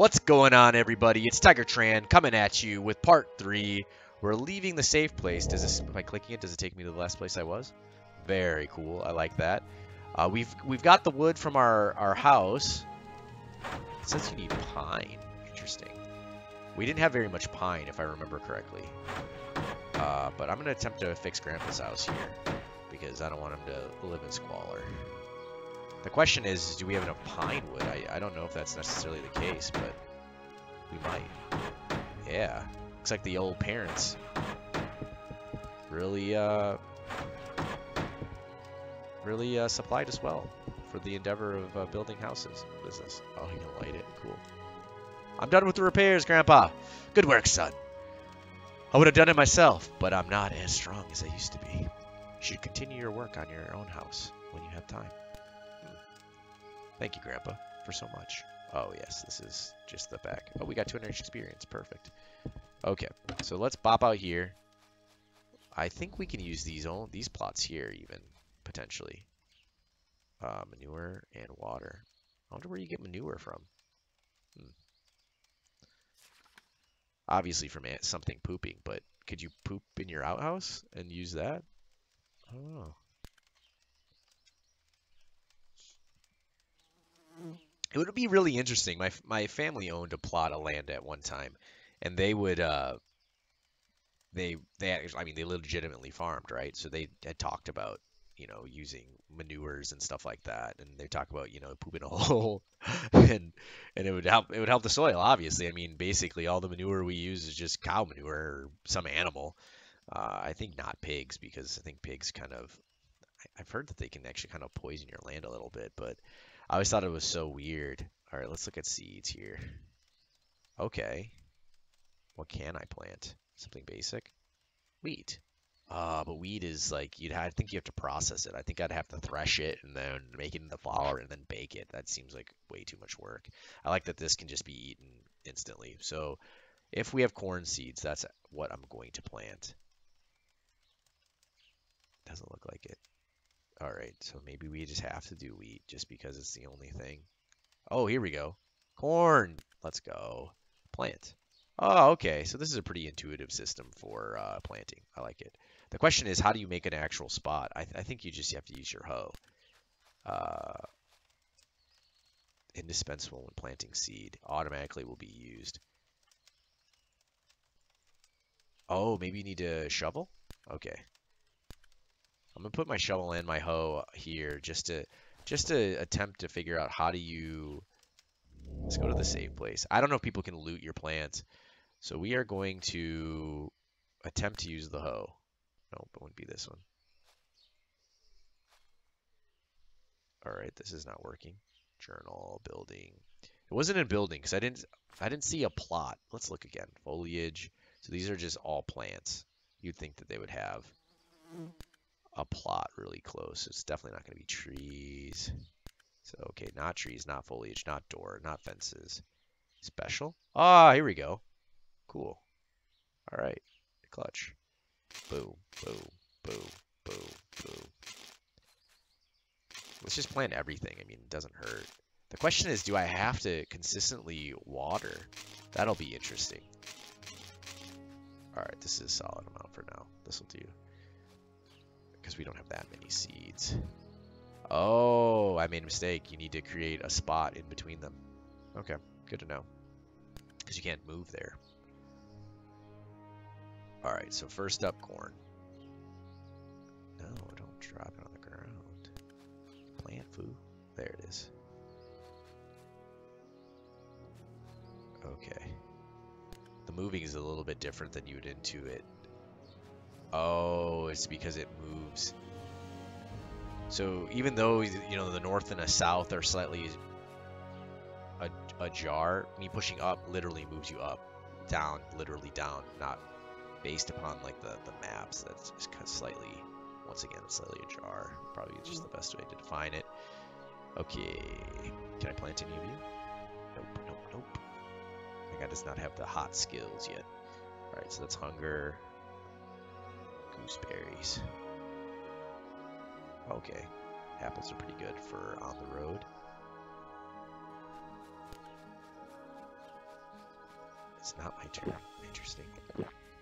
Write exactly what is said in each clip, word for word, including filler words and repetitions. What's going on, everybody? It's Tiger Tran coming at you with part three. We're leaving the safe place. Does this, by clicking it, does it take me to the last place I was? Very cool. I like that. Uh, we've we've got the wood from our our house. It says you need pine. Interesting. We didn't have very much pine, if I remember correctly. Uh, but I'm gonna attempt to fix Grandpa's house here because I don't want him to live in squalor. The question is, do we have enough pine wood? I, I don't know if that's necessarily the case, but we might. Yeah. Looks like the old parents really, uh, really uh, supplied us well for the endeavor of uh, building houses. What is this? Oh, you can light it. Cool. I'm done with the repairs, Grandpa. Good work, son. I would have done it myself, but I'm not as strong as I used to be. You should continue your work on your own house when you have time. Thank you, Grandpa, for so much. Oh, yes, this is just the back. Oh, we got two hundred experience. Perfect. Okay, so let's bop out here. I think we can use these own, these plots here, even, potentially. Uh, manure and water. I wonder where you get manure from. Hmm. Obviously from something pooping, but could you poop in your outhouse and use that? I don't know. It would be really interesting. My my family owned a plot of land at one time, and they would uh, they they actually, I mean, they legitimately farmed, right? So they had talked about, you know, using manures and stuff like that, and they talk about, you know, pooping a hole, and and it would help it would help the soil. Obviously, I mean, basically all the manure we use is just cow manure or some animal. Uh, I think not pigs, because I think pigs kind of, I've heard that they can actually kind of poison your land a little bit, but. I always thought it was so weird. All right, let's look at seeds here. Okay. What can I plant? Something basic? Wheat. Uh, but wheat is like, you'd have, I think you have to process it. I think I'd have to thresh it and then make it into flour and then bake it. That seems like way too much work. I like that this can just be eaten instantly. So if we have corn seeds, that's what I'm going to plant. Doesn't look like it. All right, so maybe we just have to do wheat just because it's the only thing. Oh, here we go. Corn. Let's go. Plant. Oh, okay. So this is a pretty intuitive system for uh, planting. I like it. The question is, how do you make an actual spot? I, th I think you just have to use your hoe. Uh, indispensable when planting seed. Automatically will be used. Oh, maybe you need to shovel? Okay. I'm gonna put my shovel and my hoe here just to just to attempt to figure out how do you. Let's go to the safe place. I don't know if people can loot your plants, so we are going to attempt to use the hoe. Nope, it wouldn't be this one. All right, this is not working. Journal building. It wasn't in building because I didn't I didn't see a plot. Let's look again. Foliage. So these are just all plants. You'd think that they would have a plot really close. It's definitely not going to be trees. So, okay, not trees, not foliage, not door, not fences. Special. Ah, here we go. Cool. All right. Clutch. Boom, boom, boom, boom, boom. Let's just plant everything. I mean, it doesn't hurt. The question is, do I have to consistently water? That'll be interesting. All right, this is a solid amount for now. This will do. Because we don't have that many seeds. Oh, I made a mistake. You need to create a spot in between them. Okay, good to know. Because you can't move there. All right, so first up, corn. No, don't drop it on the ground. Plant food. There it is. Okay. The moving is a little bit different than you would intuit. Oh, it's because it moves. So even though, you know, the north and the south are slightly ajar, me pushing up literally moves you up, down literally down, not based upon like the, the maps. That's just kind of slightly, once again, slightly ajar. Probably just the best way to define it. Okay, can I plant any of you? Nope, nope, nope. I think I just not have the hot skills yet. All right, so that's hunger. Gooseberries. Okay. Apples are pretty good for on the road. It's not my turn. Interesting.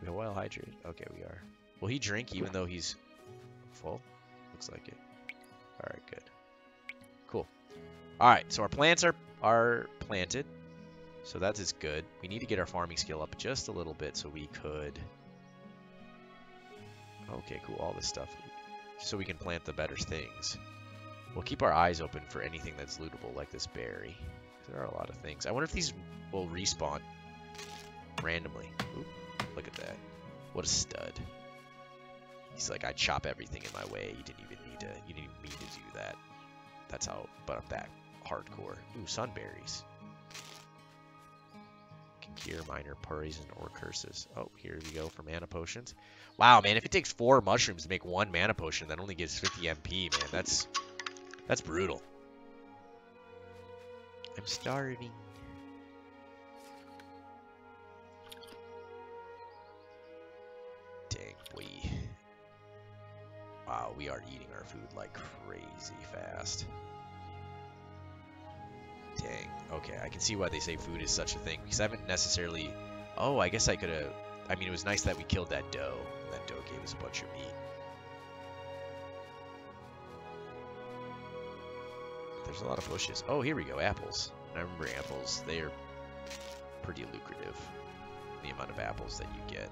We are well hydrated. Okay, we are. Will he drink even though he's full? Looks like it. All right, good. Cool. All right, so our plants are are planted. So that is good. We need to get our farming skill up just a little bit so we could... Okay, cool. All this stuff. So we can plant the better things. We'll keep our eyes open for anything that's lootable, like this berry. There are a lot of things. I wonder if these will respawn randomly. Oop, look at that. What a stud. He's like, I chop everything in my way. You didn't even need to, you didn't even mean to do that. That's how, but I'm that hardcore. Ooh, sunberries. Can cure minor poison or curses. Oh, here we go for mana potions. Wow, man, if it takes four mushrooms to make one mana potion, that only gives fifty M P, man. That's, that's brutal. I'm starving. Dang, boy. Wow, we are eating our food like crazy fast. Dang. Okay, I can see why they say food is such a thing, because I haven't necessarily... Oh, I guess I could have... I mean, it was nice that we killed that doe. And that doe gave us a bunch of meat. There's a lot of bushes. Oh, here we go. Apples. I remember apples. They are pretty lucrative. The amount of apples that you get.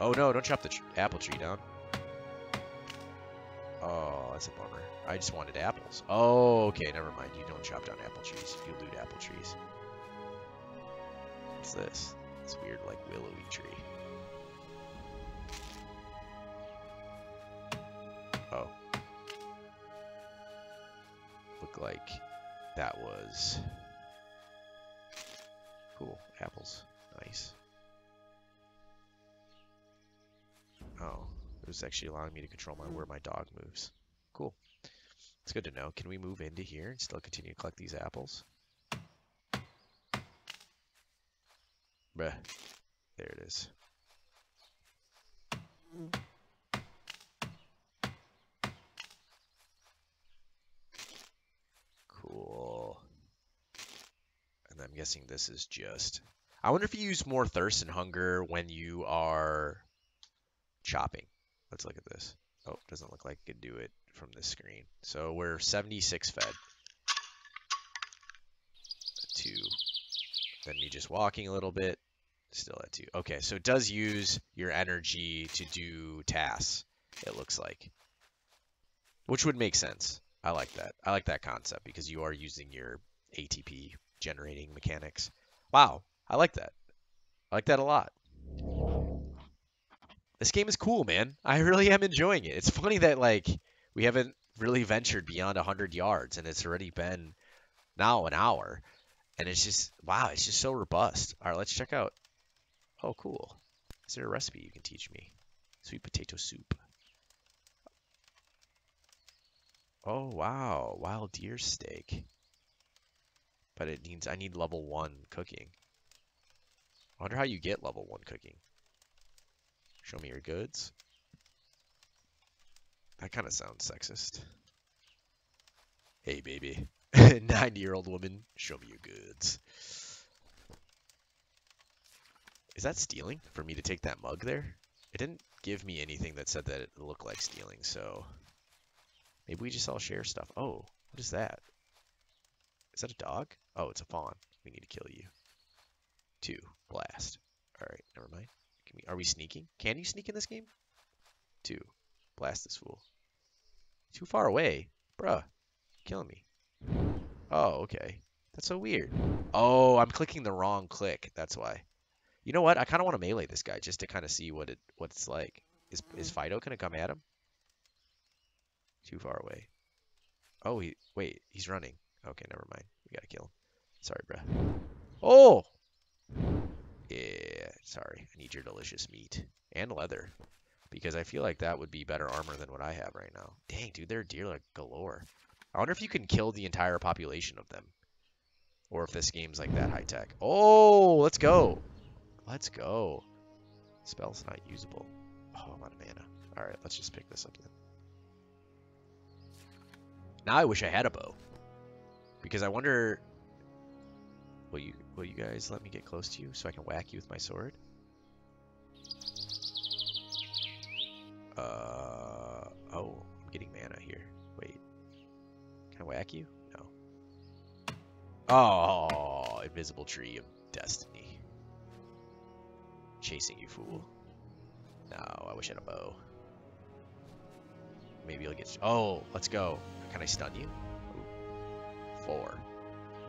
Oh, no. Don't chop the tr apple tree down. Oh, that's a bummer. I just wanted apples. Oh, okay. Never mind. You don't chop down apple trees. You loot apple trees. What's this? This weird, like, willowy tree. Oh. Look like that was cool. Apples, nice. Oh, it was actually allowing me to control my where my dog moves. Cool. It's good to know. Can we move into here and still continue to collect these apples? Bruh, there it is. Cool. And I'm guessing this is just... I wonder if you use more thirst and hunger when you are chopping. Let's look at this. Oh, doesn't look like I can do it from this screen. So we're seventy-six fed. Two. Then me just walking a little bit. Still at two. Okay, so it does use your energy to do tasks, it looks like. Which would make sense. I like that. I like that concept because you are using your A T P generating mechanics. Wow, I like that. I like that a lot. This game is cool, man. I really am enjoying it. It's funny that, like, we haven't really ventured beyond one hundred yards, and it's already been now an hour. And it's just, wow, it's just so robust. All right, let's check out. Oh, cool. Is there a recipe you can teach me? Sweet potato soup. Oh, wow. Wild deer steak. But it needs, I need level one cooking. I wonder how you get level one cooking. Show me your goods. That kind of sounds sexist. Hey, baby. ninety-year-old woman, show me your goods. Is that stealing for me to take that mug there? It didn't give me anything that said that it looked like stealing, so... Maybe we just all share stuff. Oh, what is that? Is that a dog? Oh, it's a fawn. We need to kill you. Two. Blast. All right, never mind. Can we, are we sneaking? Can you sneak in this game? Two. Blast this fool. Too far away. Bruh. Killing me. Oh, okay. That's so weird. Oh, I'm clicking the wrong click. That's why. You know what? I kind of want to melee this guy just to kind of see what it what it's like. Is, is Fido going to come at him? Too far away. Oh, he, wait, he's running. Okay, never mind. We gotta kill him. Sorry, bruh. Oh! Yeah, sorry. I need your delicious meat. And leather. Because I feel like that would be better armor than what I have right now. Dang, dude, they're deer like galore. I wonder if you can kill the entire population of them. Or if this game's like that high tech. Oh, let's go. Let's go. Spell's not usable. Oh, I'm out of mana. Alright, let's just pick this up then. Now I wish I had a bow. Because I wonder... Will you will you guys let me get close to you so I can whack you with my sword? Uh oh, I'm getting mana here. Wait. Can I whack you? No. Oh, invisible tree of destiny. Chasing you, fool. No, I wish I had a bow. Maybe you'll get... Oh, let's go. Can I stun you? Ooh. Four.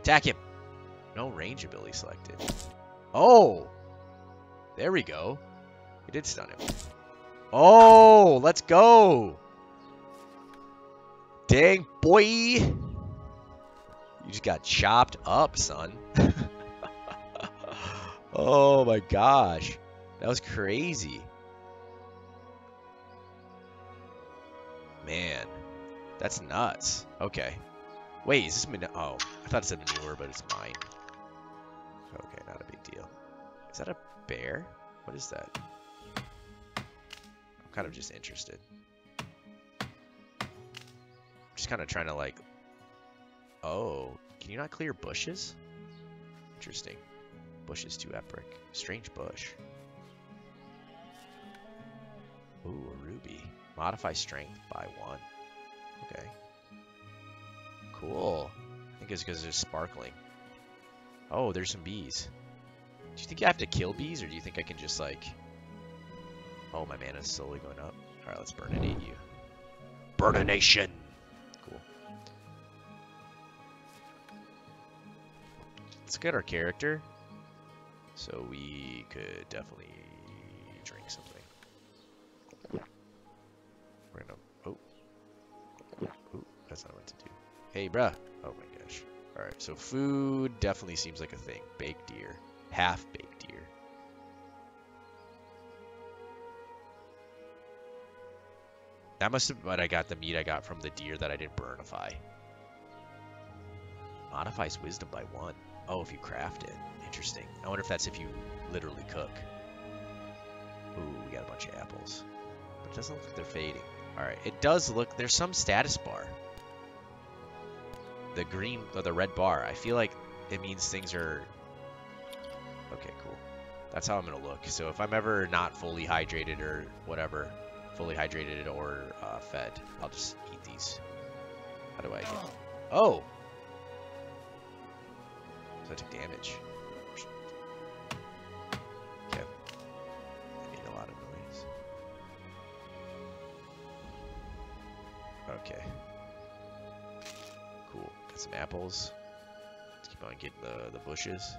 Attack him! No range ability selected. Oh! There we go. It did stun him. Oh! Let's go! Dang, boy! You just got chopped up, son. Oh my gosh. That was crazy. Man, that's nuts. Okay. Wait, is this manure? Oh, I thought it said manure, but it's mine. Okay, not a big deal. Is that a bear? What is that? I'm kind of just interested. I'm just kind of trying to like... Oh, can you not clear bushes? Interesting. Bush is too epic. Strange bush. Ooh, a ruby. Modify strength by one. Okay. Cool. I think it's because they're sparkling. Oh, there's some bees. Do you think I have to kill bees, or do you think I can just like... Oh, my mana's slowly going up. All right, let's burninate you. Burnination! Cool. Let's get our character. So we could definitely drink something. We're gonna... Oh. Ooh, that's not what to do. Hey, bruh. Oh my gosh. Alright, so food definitely seems like a thing. Baked deer. Half-baked deer. That must have... But I got the meat I got from the deer that I didn't burnify. Modifies wisdom by one. Oh, if you craft it. Interesting. I wonder if that's if you literally cook. Ooh, we got a bunch of apples. But it doesn't look like they're fading. Alright, it does look... There's some status bar. The green... Or the red bar. I feel like it means things are... Okay, cool. That's how I'm going to look. So if I'm ever not fully hydrated or whatever, fully hydrated or uh, fed, I'll just eat these. How do I get... Oh! So I took damage. Okay. I made a lot of noise. Okay. Cool. Got some apples. Let's keep on getting the, the bushes.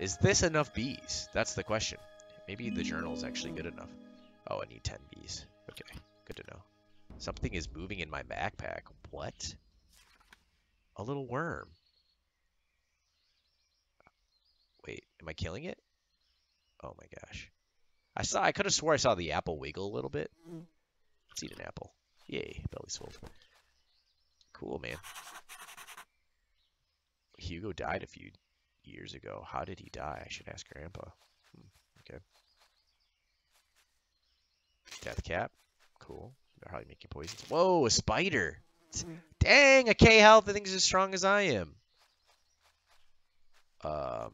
Is this enough bees? That's the question. Maybe the journal is actually good enough. Oh, I need ten bees. Okay. Good to know. Something is moving in my backpack. What? A little worm. Wait, am I killing it? Oh my gosh. I saw, I could have swore I saw the apple wiggle a little bit. Let's eat an apple. Yay, belly's full. Cool, man. Hugo died a few years ago. How did he die? I should ask Grandpa. Hmm, okay. Death cap. Cool. They're probably making poisons. Whoa, a spider! Dang, a K health. I think is as strong as I am. Um...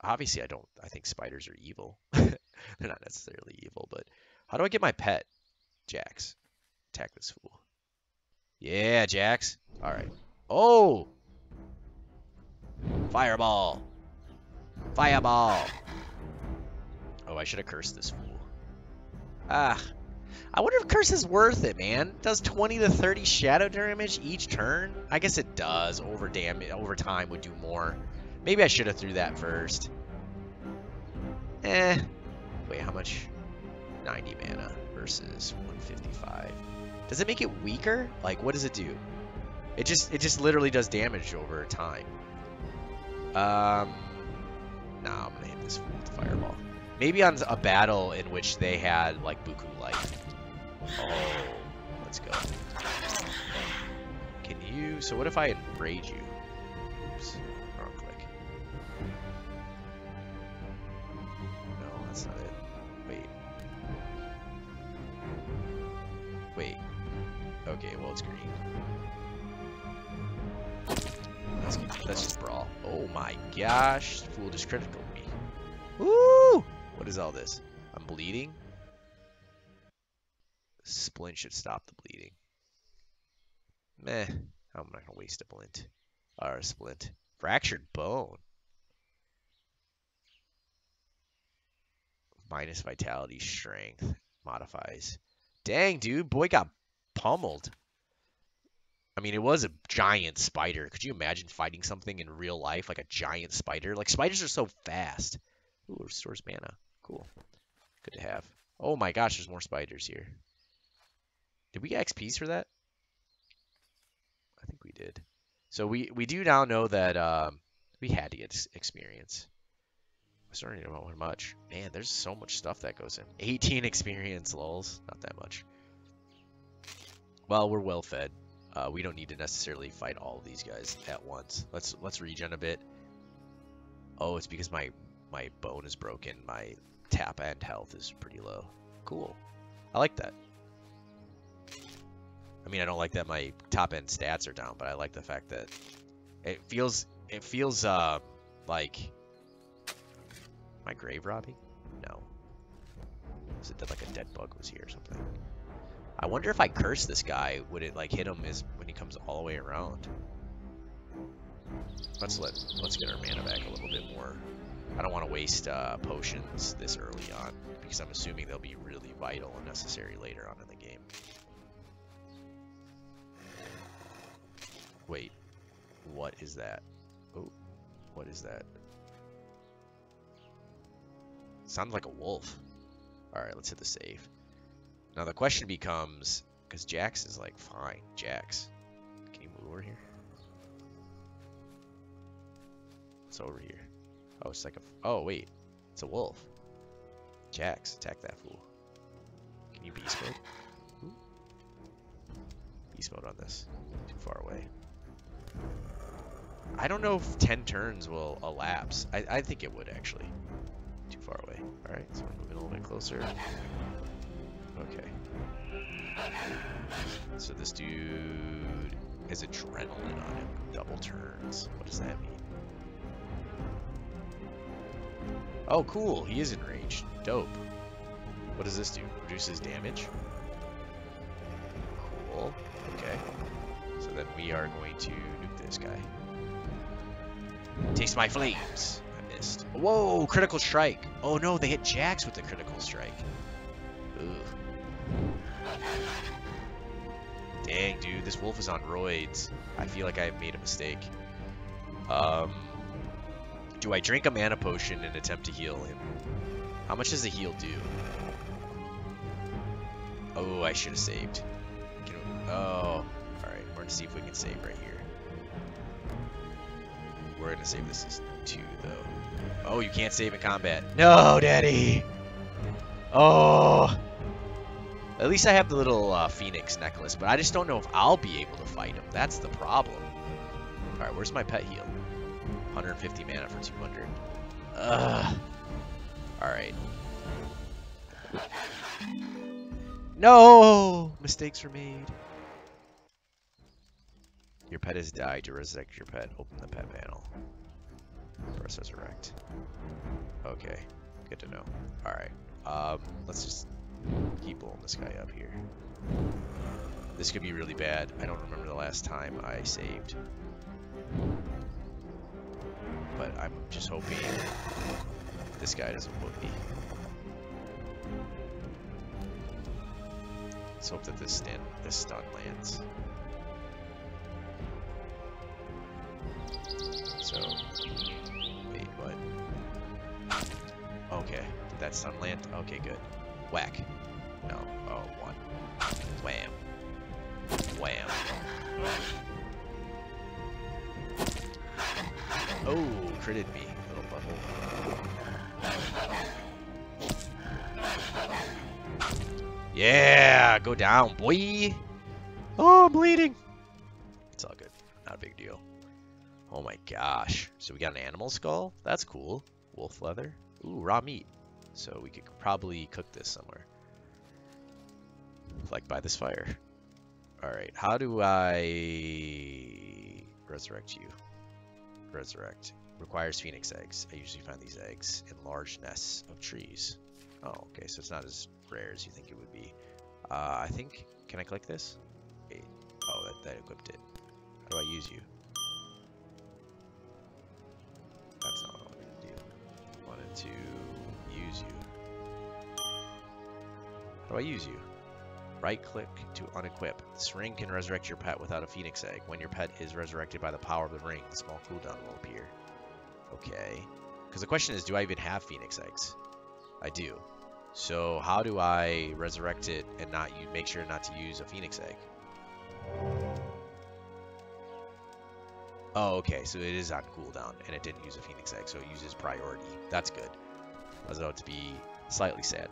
Obviously, I don't... I think spiders are evil. They're not necessarily evil, but... How do I get my pet? Jax. Attack this fool. Yeah, Jax. Alright. Oh! Fireball! Fireball! Oh, I should have cursed this fool. Ah. I wonder if curse is worth it, man. Does twenty to thirty shadow damage each turn? I guess it does. Over, dam over time would do more. Maybe I should have threw that first. Eh. Wait, how much? ninety mana versus one fifty-five. Does it make it weaker? Like, what does it do? It just it just literally does damage over time. Um, nah, I'm going to hit this fool with the fireball. Maybe on a battle in which they had, like, Buku life. Oh, let's go. Can you... So what if I enrage you? Oops. That's not it. Wait. Wait. Okay, well, it's green. Let's, get, let's just brawl. Oh. my gosh. Fool just critical me. Woo! What is all this? I'm bleeding? Splint should stop the bleeding. Meh. I'm not gonna waste a blint. Or a splint. Fractured bone. Minus vitality, strength, modifies. Dang, dude. Boy got pummeled. I mean, it was a giant spider. Could you imagine fighting something in real life, like a giant spider? Like, spiders are so fast. Ooh, restores mana. Cool. Good to have. Oh my gosh, there's more spiders here. Did we get X Ps for that? I think we did. So we, we do now know that um, we had to get experience. I started to know how much. Man, there's so much stuff that goes in. eighteen experience, lols. Not that much. Well, we're well fed. Uh, we don't need to necessarily fight all of these guys at once. Let's let's regen a bit. Oh, it's because my my bone is broken. My tap and health is pretty low. Cool. I like that. I mean, I don't like that my top end stats are down, but I like the fact that it feels it feels uh, like my grave robbing. No, is it that like a dead bug was here or something? I wonder if I curse this guy, would it like hit him as when he comes all the way around? Let's let let's get our mana back a little bit more. I don't want to waste uh, potions this early on because I'm assuming they'll be really vital and necessary later on in the game. Wait, what is that? Oh, what is that? Sounds like a wolf. All right, let's hit the save. Now the question becomes, because Jax is like, fine, Jax. Can you move over here? It's over here. Oh, it's like a, oh wait, it's a wolf. Jax, attack that fool. Can you beast mode? Ooh. Beast mode on this, too far away. I don't know if ten turns will elapse. I, I think it would actually. Too far away. All right, so we're moving a little bit closer. Okay. So this dude has adrenaline on him. Double turns. What does that mean? Oh, cool. He is enraged. Dope. What does this do? Reduces damage. Cool. Okay. So then we are going to nuke this guy. Taste my flames. I missed. Whoa, critical strike. Oh no, they hit Jax with the critical strike. Ooh. Dang, dude, this wolf is on roids. I feel like I made a mistake. Um, do I drink a mana potion and attempt to heal him? How much does a heal do? Oh, I should have saved. Can we, oh. Alright, we're going to see if we can save right here. We're going to save this too, though. Oh, you can't save in combat. No, daddy! Oh! At least I have the little uh, Phoenix necklace, but I just don't know if I'll be able to fight him. That's the problem. Alright, where's my pet heal? one hundred fifty mana for two hundred. Ugh. Alright. No! Mistakes were made. Your pet has died. To resurrect your pet, open the pet panel. Press resurrect. Okay. Good to know. Alright. Um, let's just keep blowing this guy up here. This could be really bad. I don't remember the last time I saved. But I'm just hoping this guy doesn't book me. Let's hope that this stun, this stun lands. So, wait, what? Okay. That stun land? Okay, good. Whack. No. Oh, one. Wham. Wham. Oh, critted me. Little bubble. Yeah! Go down, boy! Oh, I'm bleeding! It's all good. Not a big deal. Oh my gosh. So we got an animal skull? That's cool. Wolf leather. Ooh, raw meat. So we could probably cook this somewhere. Like by this fire. Alright, how do I resurrect you? Resurrect. Requires phoenix eggs. I usually find these eggs in large nests of trees. Oh, okay, so it's not as rare as you think it would be. Uh, I think, can I click this? Wait. Oh, that, that equipped it. How do I use you? That's not what I wanted to do. I wanted to use you. How do I use you? Right click to unequip. This ring can resurrect your pet without a phoenix egg. When your pet is resurrected by the power of the ring, the small cooldown will appear. Okay. Because the question is, do I even have phoenix eggs? I do. So how do I resurrect it and not you make sure not to use a phoenix egg? Oh, okay. So it is on cooldown and it didn't use a phoenix egg, so it uses priority. That's good. I was about to be slightly sad.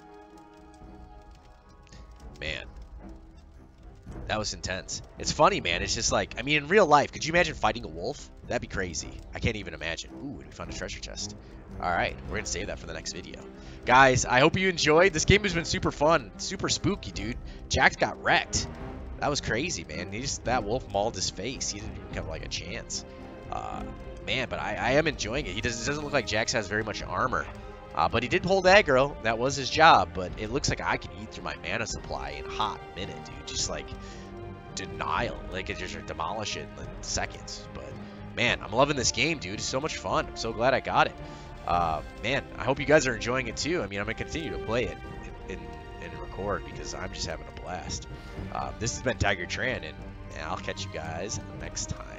Man, that was intense. It's funny, man. It's just like, I mean, in real life, could you imagine fighting a wolf? That'd be crazy. I can't even imagine. Ooh, we found a treasure chest. All right, we're gonna save that for the next video. Guys, I hope you enjoyed. This game has been super fun, super spooky, dude. Jax got wrecked. That was crazy, man. He just, that wolf mauled his face. He didn't even have like a chance. Uh, man, but I, I am enjoying it. He does, it doesn't look like Jax has very much armor. Uh, but he did hold aggro. That was his job. But it looks like I can eat through my mana supply in a hot minute, dude. Just like denial. Like it just demolish it in like seconds. But man, I'm loving this game, dude. It's so much fun. I'm so glad I got it. Uh, man, I hope you guys are enjoying it too. I mean, I'm gonna continue to play it and, and, and record because I'm just having a blast. Uh, this has been Tiger Tran, and I'll catch you guys next time.